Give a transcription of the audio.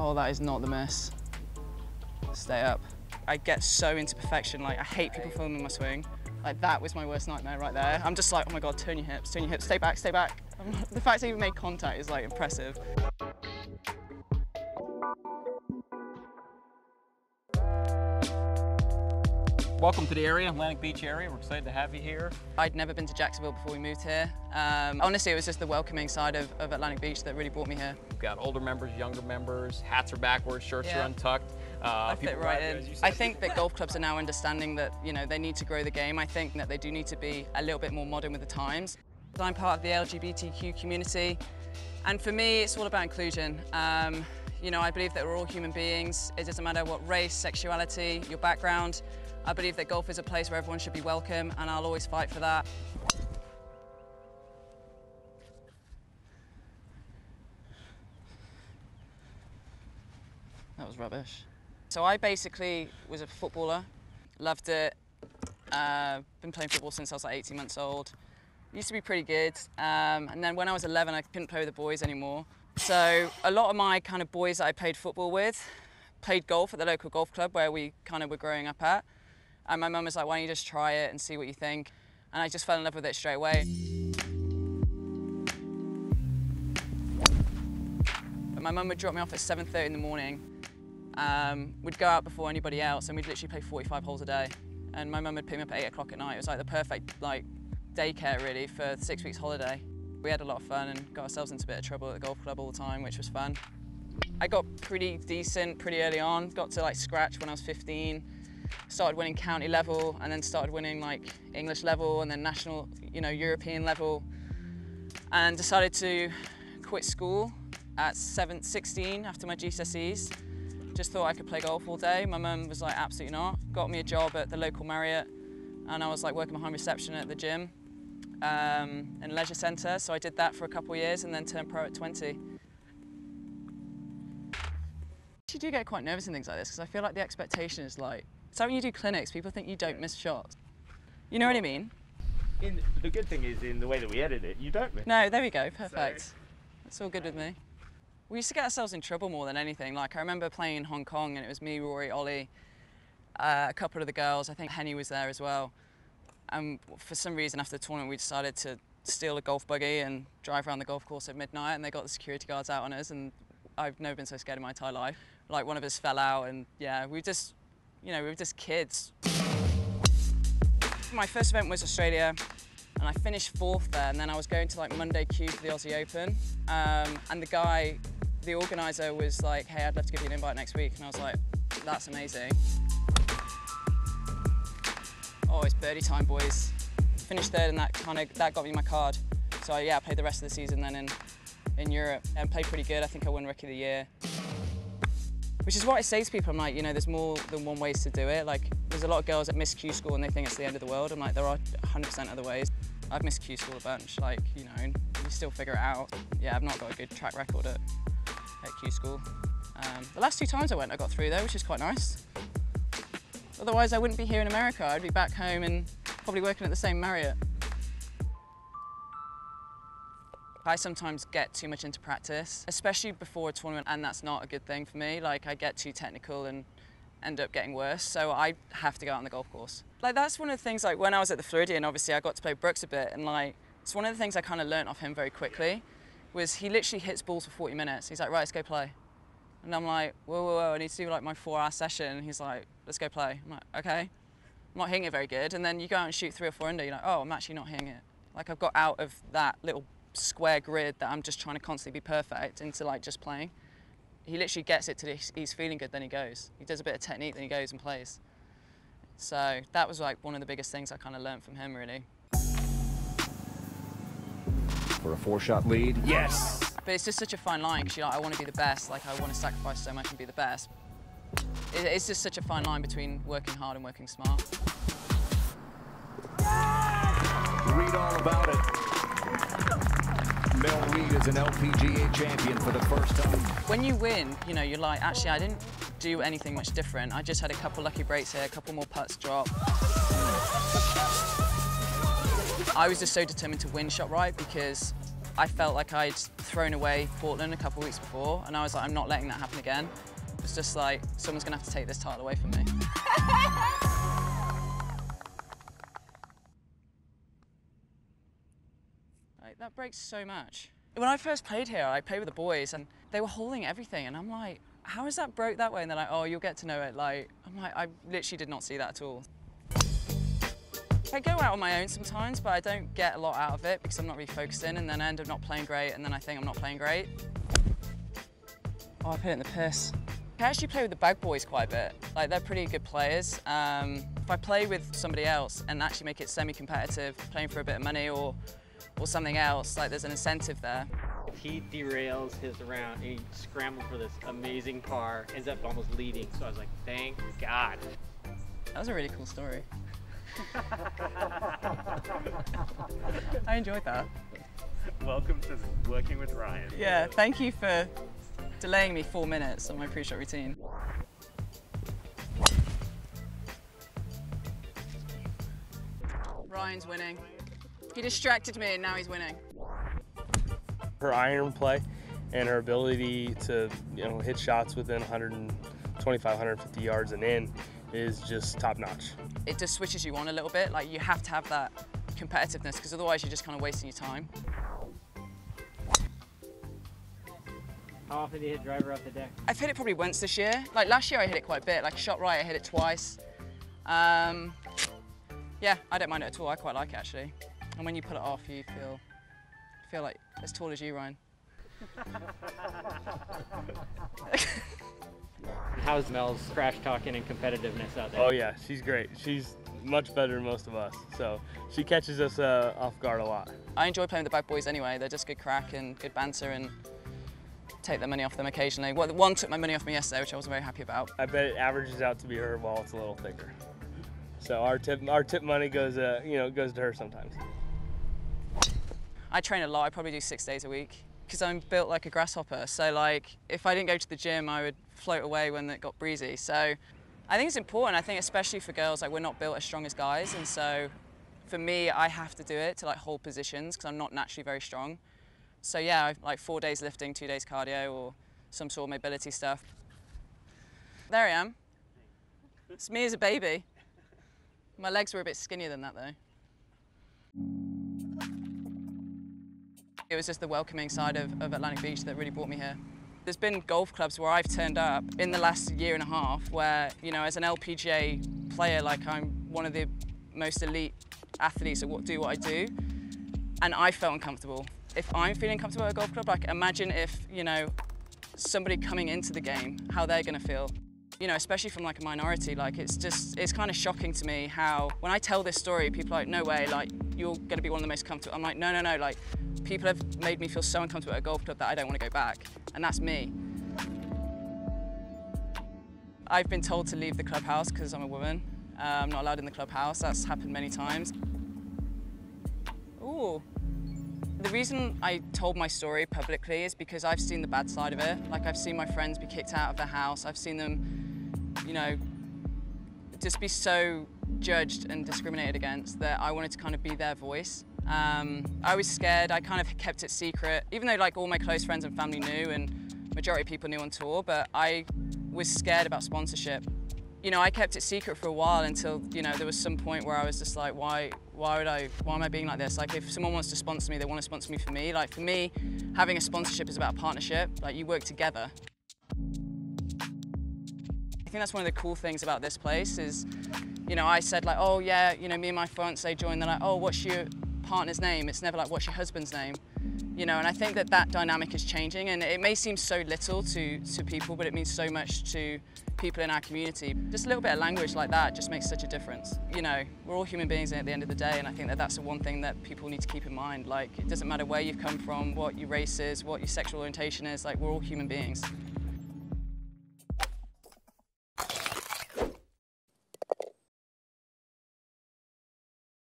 Oh, that is not the mess. Stay up. I get so into perfection, like I hate people filming my swing. Like that was my worst nightmare right there. I'm just like, oh my God, turn your hips, stay back, stay back. The fact I even made contact is like impressive. Welcome to the area, Atlantic Beach area. We're excited to have you here. I'd never been to Jacksonville before we moved here. Honestly, it was just the welcoming side of Atlantic Beach that really brought me here. We've got older members, younger members, hats are backwards, shirts are untucked. I fit right in. I think that golf clubs are now understanding that, you know, they need to grow the game. I think that they do need to be a little bit more modern with the times. I'm part of the LGBTQ community, and for me, it's all about inclusion. You know, I believe that we're all human beings. It doesn't matter what race, sexuality, your background. I believe that golf is a place where everyone should be welcome, and I'll always fight for that. That was rubbish. So I basically was a footballer, loved it. Been playing football since I was like 18 months old. It used to be pretty good. And then when I was 11, I couldn't play with the boys anymore. So a lot of my kind of boys that I played football with played golf at the local golf club where we kind of were growing up at. And my mum was like, why don't you just try it and see what you think? And I just fell in love with it straight away. But my mum would drop me off at 7:30 in the morning. We'd go out before anybody else and we'd literally play 45 holes a day. And my mum would pick me up at 8 o'clock at night. It was like the perfect like daycare really for 6 weeks holiday. We had a lot of fun and got ourselves into a bit of trouble at the golf club all the time, which was fun. I got pretty decent pretty early on, got to like scratch when I was 15, started winning county level and then started winning like English level and then national, you know, European level, and decided to quit school at 16 after my GCSEs. Just thought I could play golf all day. My mum was like, absolutely not. Got me a job at the local Marriott and I was like working behind reception at the gym and leisure centre. So I did that for a couple of years and then turned pro at 20. You do get quite nervous in things like this because I feel like the expectation is like, so when you do clinics, people think you don't miss shots. You know what I mean? The good thing is in the way that we edit it, you don't miss. No, there we go, perfect. So, that's all good with me. We used to get ourselves in trouble more than anything. Like I remember playing in Hong Kong and it was me, Rory, Ollie, a couple of the girls, I think Henny was there as well. And for some reason after the tournament, we decided to steal a golf buggy and drive around the golf course at midnight, and they got the security guards out on us, and I've never been so scared in my entire life. Like one of us fell out and yeah, we just, you know, we were just kids. My first event was Australia and I finished fourth there, and then I was going to like Monday Q for the Aussie Open, and the guy, the organiser was like, hey, I'd love to give you an invite next week, and I was like, that's amazing. Oh, it's birdie time, boys. Finished third and that got me my card. So yeah, I played the rest of the season then in Europe and played pretty good. I think I won Rookie of the Year. Which is what I say to people, I'm like, you know, there's more than one ways to do it. Like, there's a lot of girls that miss Q School and they think it's the end of the world. I'm like, there are 100% other ways. I've missed Q School a bunch, like, you know, and you still figure it out. Yeah, I've not got a good track record at Q School. The last two times I went, I got through though, which is quite nice. Otherwise, I wouldn't be here in America. I'd be back home and probably working at the same Marriott. I sometimes get too much into practice, especially before a tournament, and that's not a good thing for me. Like, I get too technical and end up getting worse, so I have to go out on the golf course. Like, that's one of the things, like, when I was at the Floridian, obviously, I got to play Brooks a bit, and, like, it's one of the things I kind of learnt off him very quickly, was he literally hits balls for 40 minutes. He's like, right, let's go play. And I'm like, whoa, whoa, whoa, I need to do, like, my 4-hour session. And he's like, let's go play. I'm like, okay. I'm not hitting it very good. And then you go out and shoot 3 or 4 under, you're like, oh, I'm actually not hitting it. Like, I've got out of that little square grid that I'm just trying to constantly be perfect into like just playing. He literally gets it to he's feeling good, then he goes. He does a bit of technique, then he goes and plays. So that was like one of the biggest things I kind of learned from him really. For a 4-shot lead, yes! But it's just such a fine line because you're like, I want to be the best, like I want to sacrifice so much and be the best. It's just such a fine line between working hard and working smart. Read all about it. Mel Reid is an LPGA champion for the first time. When you win, you know, you're like, actually, I didn't do anything much different. I just had a couple lucky breaks here, a couple more putts drop. I was just so determined to win ShopRite because I felt like I'd thrown away Portland a couple of weeks before, and I was like, I'm not letting that happen again. It's just like, someone's gonna have to take this title away from me. Like, that breaks so much. When I first played here, I played with the boys, and they were holding everything, and I'm like, how is that broke that way? And they're like, oh, you'll get to know it. Like, I'm like, I literally did not see that at all. I go out on my own sometimes, but I don't get a lot out of it because I'm not really focused in, and then I end up not playing great, and then I think I'm not playing great. Oh, I put it in the piss. I actually play with the bag boys quite a bit. Like, they're pretty good players. If I play with somebody else and actually make it semi-competitive, playing for a bit of money or something else, like, there's an incentive there. He derails his round, and he scrambled for this amazing par, ends up almost leading, so I was like, thank God. That was a really cool story. I enjoyed that. Welcome to working with Ryan. Yeah, thank you for delaying me 4 minutes on my pre-shot routine. Ryan's winning. He distracted me and now he's winning. Her iron play and her ability to, you know, hit shots within 125, 150 yards and in is just top notch. It just switches you on a little bit. Like, you have to have that competitiveness because otherwise you're just kind of wasting your time. How often do you hit driver off the deck? I've hit it probably once this year. Like, last year I hit it quite a bit. Like, ShopRite, I hit it twice. Yeah, I don't mind it at all. I quite like it, actually. And when you pull it off, you feel like as tall as you, Ryan. How's Mel's trash talking and competitiveness out there? Oh yeah, she's great. She's much better than most of us, so she catches us off guard a lot. I enjoy playing with the bad boys anyway. They're just good crack and good banter, and take their money off them occasionally. Well, one took my money off me yesterday, which I wasn't very happy about. I bet it averages out to be her ball. It's a little thicker, so our tip money goes, goes to her sometimes. I train a lot. I probably do 6 days a week, because I'm built like a grasshopper. So, like, if I didn't go to the gym, I would float away when it got breezy. So I think it's important. I think especially for girls, like, we're not built as strong as guys. And so for me, I have to do it to, like, hold positions because I'm not naturally very strong. So yeah, I've, like, 4 days lifting, 2 days cardio or some sort of mobility stuff. There I am. It's me as a baby. My legs were a bit skinnier than that though. It was just the welcoming side of Atlantic Beach that really brought me here. There's been golf clubs where I've turned up in the last year and a half where, you know, as an LPGA player, like, I'm one of the most elite athletes that do what I do, and I felt uncomfortable. If I'm feeling comfortable at a golf club, like, imagine if, you know, somebody coming into the game, how they're gonna feel. You know, especially from, like, a minority, like, it's just, it's kind of shocking to me how, when I tell this story, people are like, no way, like, you're gonna be one of the most comfortable. I'm like, no, no, no, like, people have made me feel so uncomfortable at a golf club that I don't want to go back, and that's me. I've been told to leave the clubhouse because I'm a woman. I'm not allowed in the clubhouse. That's happened many times. Ooh. The reason I told my story publicly is because I've seen the bad side of it. Like, I've seen my friends be kicked out of their house. I've seen them, you know, just be so judged and discriminated against that I wanted to kind of be their voice. I was scared. I kind of kept it secret, even though, like, all my close friends and family knew and majority of people knew on tour, but I was scared about sponsorship. You know, I kept it secret for a while until, you know, there was some point where I was just like, why am I being like this? Like, if someone wants to sponsor me, they want to sponsor me for me. Like, for me, having a sponsorship is about a partnership. Like, you work together. I think that's one of the cool things about this place is, you know, I said, like, oh yeah, you know, me and my fiance joined. They're like, oh, what's your partner's name? It's never like, what's your husband's name? You know, and I think that that dynamic is changing, and it may seem so little to people, but it means so much to people in our community. Just a little bit of language like that just makes such a difference. You know, we're all human beings at the end of the day, and I think that that's the one thing that people need to keep in mind. Like, it doesn't matter where you've come from, what your race is, what your sexual orientation is, like, we're all human beings.